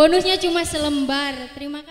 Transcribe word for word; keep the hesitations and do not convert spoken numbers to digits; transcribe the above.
Bonusnya cuma selembar. Terima kasih.